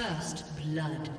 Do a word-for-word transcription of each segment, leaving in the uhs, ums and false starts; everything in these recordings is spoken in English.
First blood.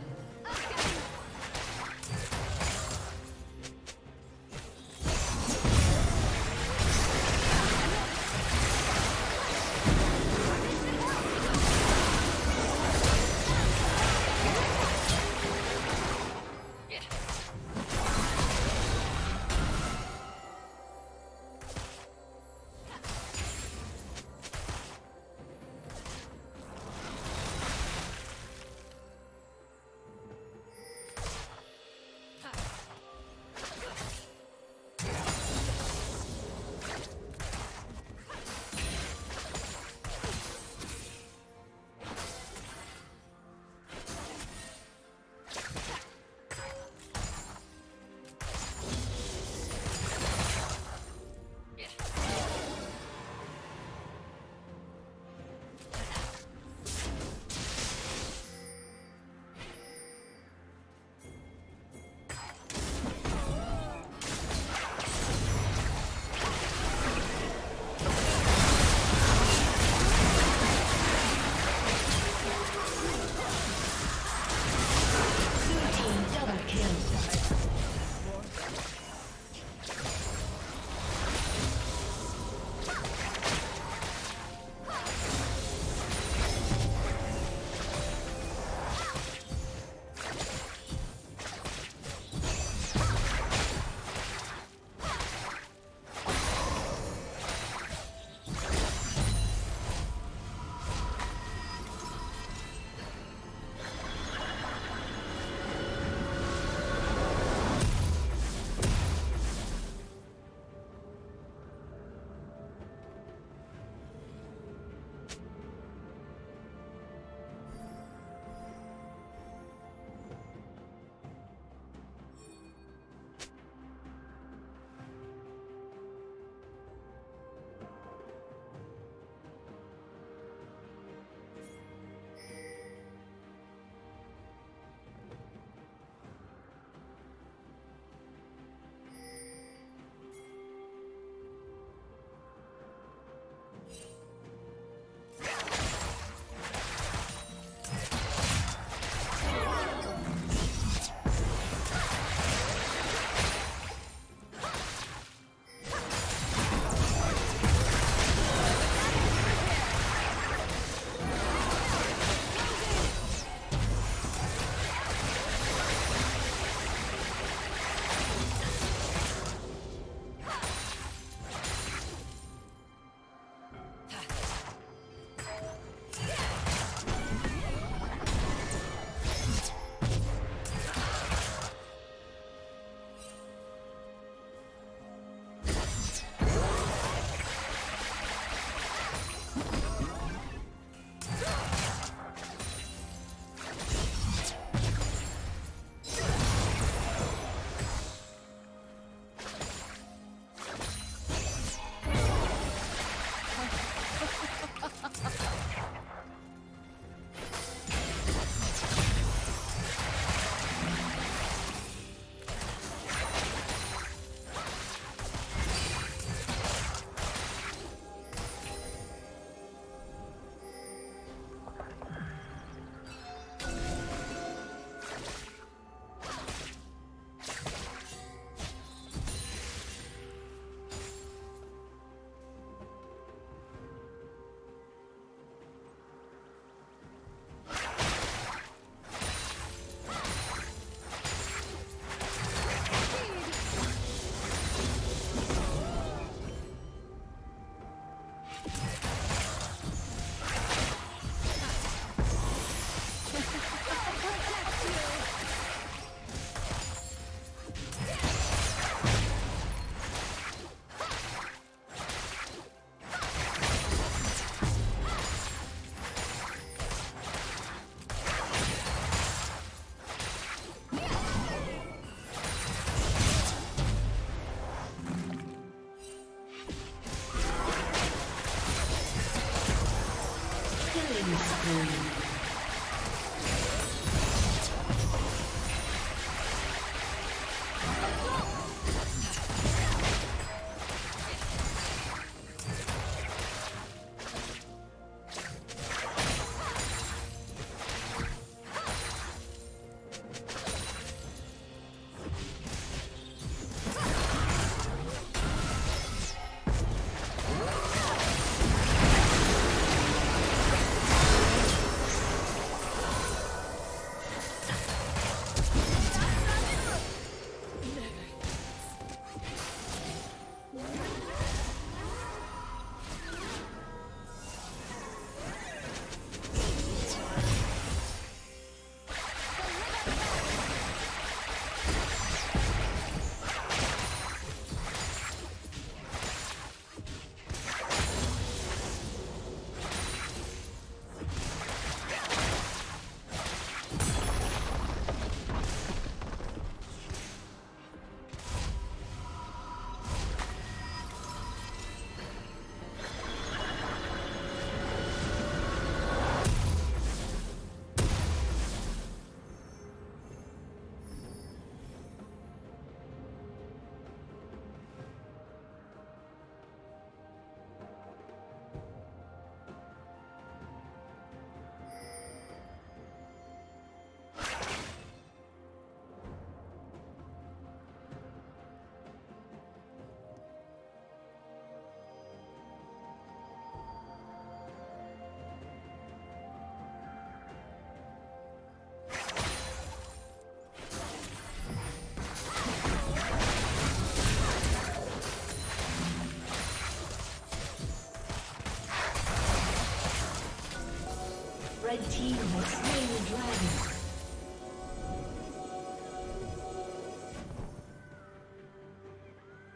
team has slain the dragon.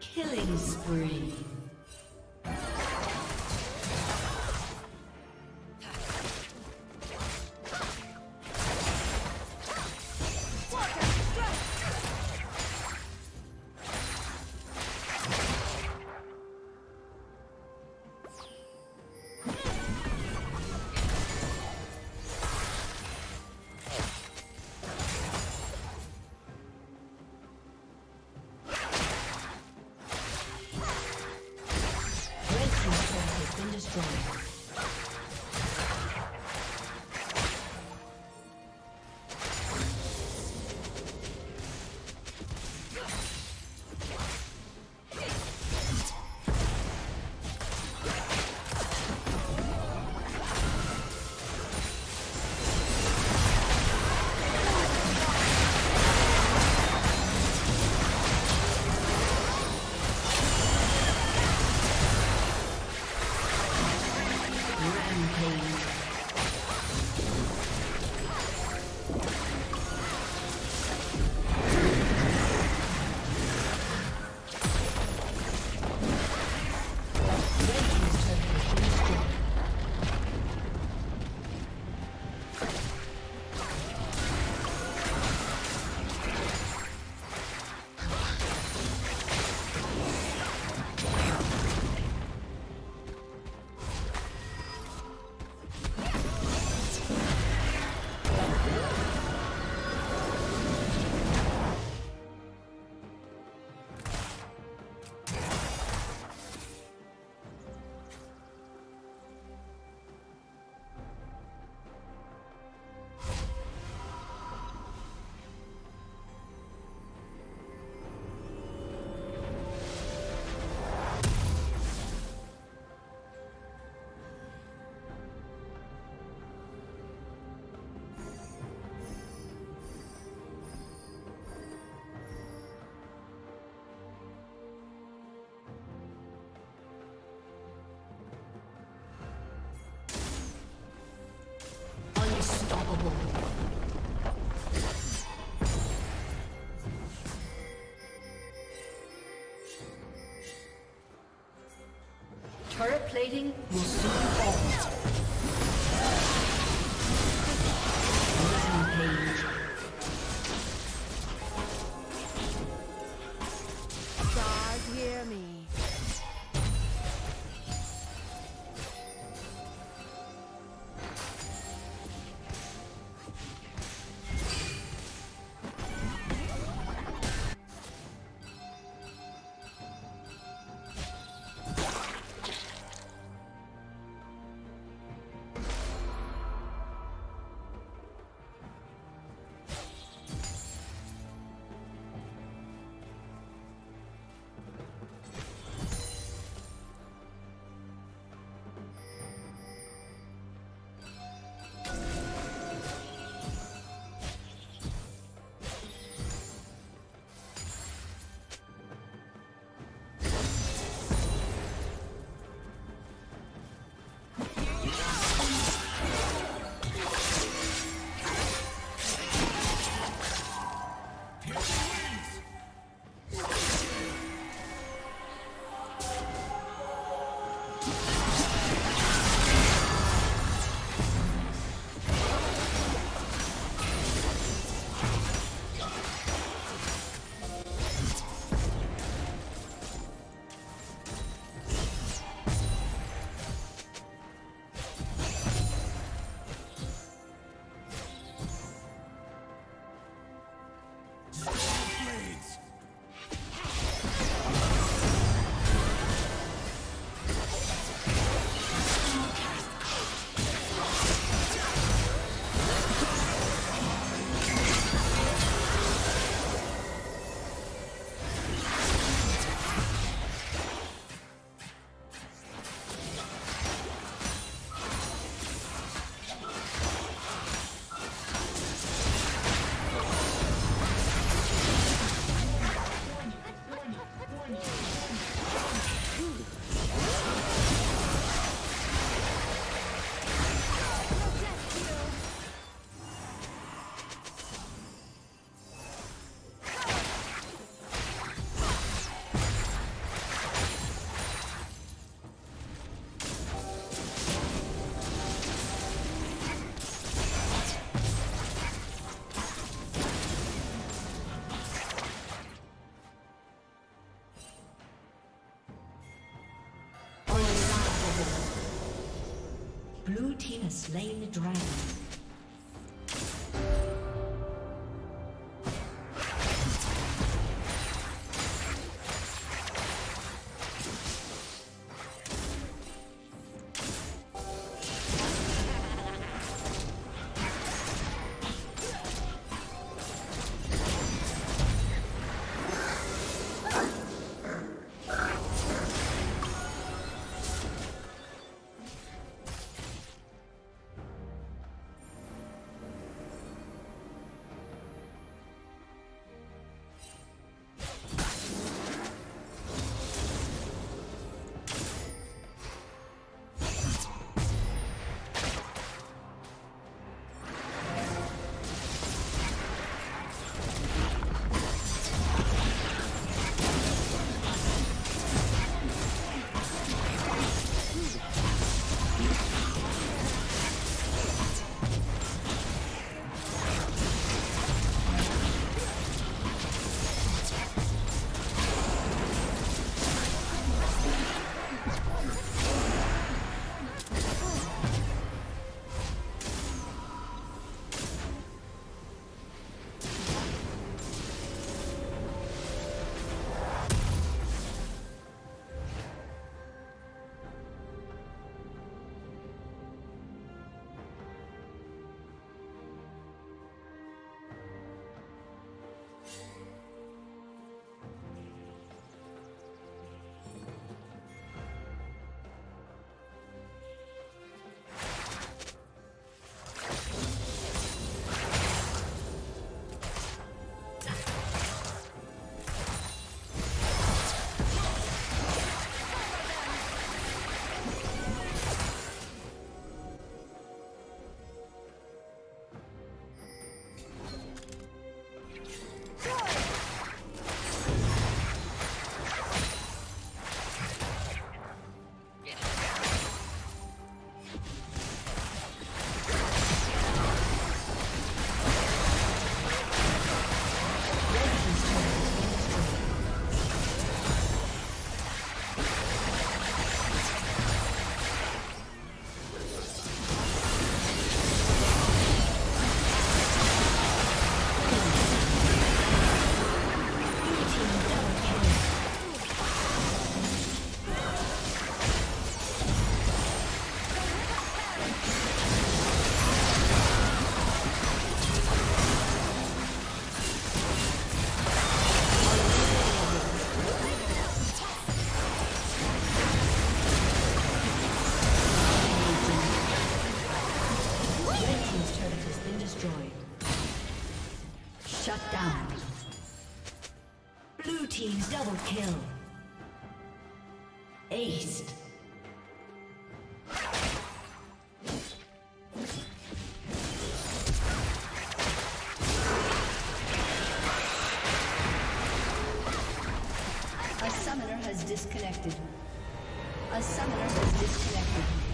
Killing spree. Turret plating will soon fall. Rampage. God hear me. Blue team has slain the dragon. Double kill. Aced. A summoner has disconnected. A summoner has disconnected.